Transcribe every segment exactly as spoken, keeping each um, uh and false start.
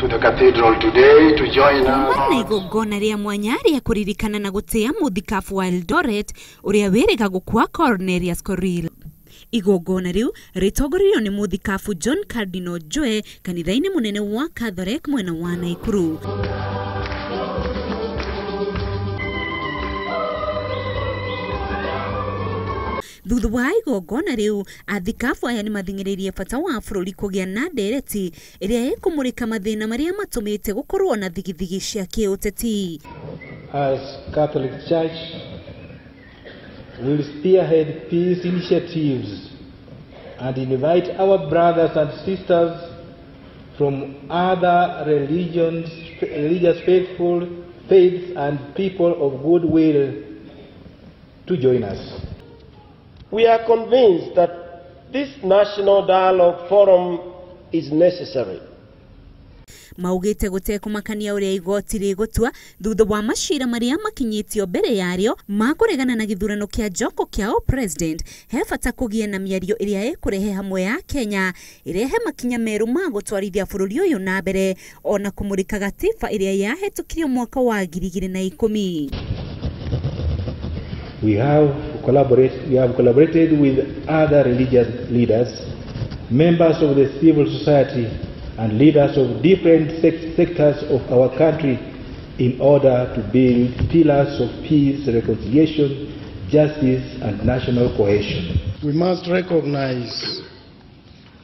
to the cathedral today to join us. Naigo gonaria mwanyari ya kuririkana na gotea muthikabu wa Eldoret uria werega gukua Cornelious Korir. Igogonariu ritogorio ni muthikabu John Cardino Joe kanithaini munene wa Kathorek mwena wa Naikuru. Thutha wa igongona riu athikabu aya nimathingiririe bata wa bururi kugia na ndereti iria ikumurika mathina maria matumite gukorwo na thigithigi cia kiuteti. As Catholic Church, we will spearhead peace initiatives and invite our brothers and sisters from other religions, religious faithful, faiths and people of goodwill to join us. We are convinced that this national dialogue forum is necessary. Maugite gute kumakania uria igoti rigutwa thutha wa mashira maria makinyitio mbere yario makuregana na githurano kia Joko Kiau president he bata kugia na miario iria ikurehe hamwe ya Kenya irehe makinya meru ma gutwarithia bururi uyu na mbere ona kumurika gatiba iria yahetukirio mwaka wa ngiri igiri na ikumi. We have collaborated, we have collaborated with other religious leaders, members of the civil society, and leaders of different sect sectors of our country in order to build pillars of peace, reconciliation, justice, and national cohesion. We must recognize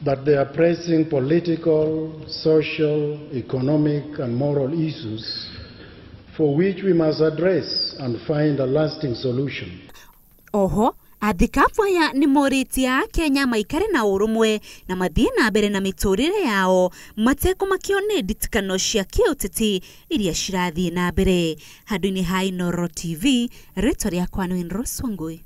that there are pressing political, social, economic, and moral issues for which we must address and find a lasting solution. Oho, athikabu aya ni moritia Kenya maikare na urumwe na mathina mbere na miturire yao mateko makione ditikano cia kiuteti iria cirathie na mbere. Handu-ini ha Inoro T V, rĩtwa rĩakwa nĩ Roswangui.